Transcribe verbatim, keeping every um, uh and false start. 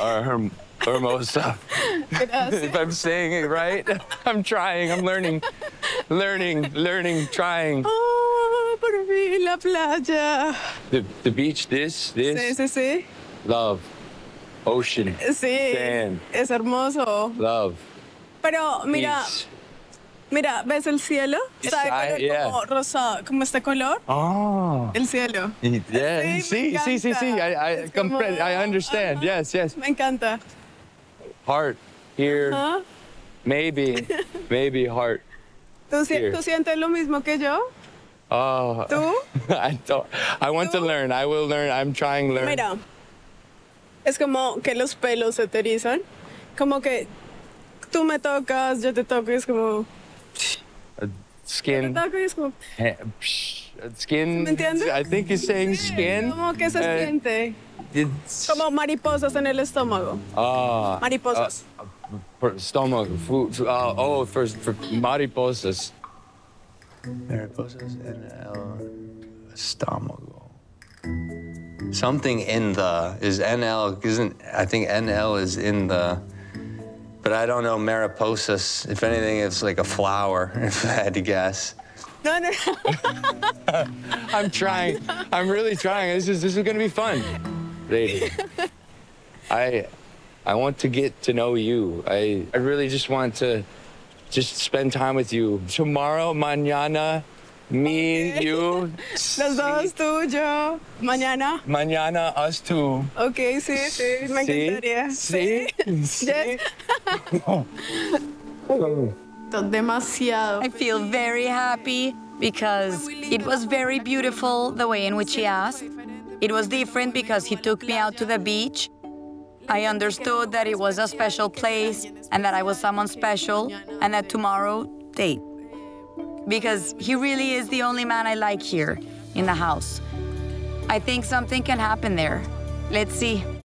or her, hermosa. If I'm saying it right, I'm trying, I'm learning, learning, learning, trying. Oh, por mí la playa. The, the beach, this, this. Sí, sí, sí. Love. Ocean. Sí. Sand. Es hermoso. Love. Pero mira, beach. Mira, ¿ves el cielo? Está yeah. como rosa, como este color. Oh. El cielo. Yeah. Sí, sí, sí, sí. I, I, como, I understand. Uh -huh. Yes, yes. Me encanta. Heart here. Uh -huh. Maybe, maybe heart. ¿Tú, here. ¿Tú sientes lo mismo que yo? Oh. ¿Tú? I don't. I want ¿Tú? to learn. I will learn. I'm trying to learn. Mira, es como que los pelos se te erizan. Como que tú me tocas, yo te toco y es como... Skin. Skin. I think he's saying skin. Como que se siente. Como mariposas en el estómago. Ah. Mariposas. Estómago. Food. Oh, for mariposas. Mariposas en el estómago. Something in the is N L isn't. I think N L is in the. But I don't know, mariposas. If anything, it's like a flower, if I had to guess. No, no, no. I'm trying. I'm really trying. This is this is gonna be fun. Lady, I I want to get to know you. I, I really just want to just spend time with you. Tomorrow, mañana, me, okay. you. Los dos, tú, yo. Mañana. Mañana, us two. Okay, sí, sí, me encantaría. Sí, sí. sí. Yes. Demasiado. I feel very happy because it was very beautiful the way in which he asked. It was different because he took me out to the beach. I understood that it was a special place and that I was someone special and that tomorrow, date. Because he really is the only man I like here in the house. I think something can happen there. Let's see.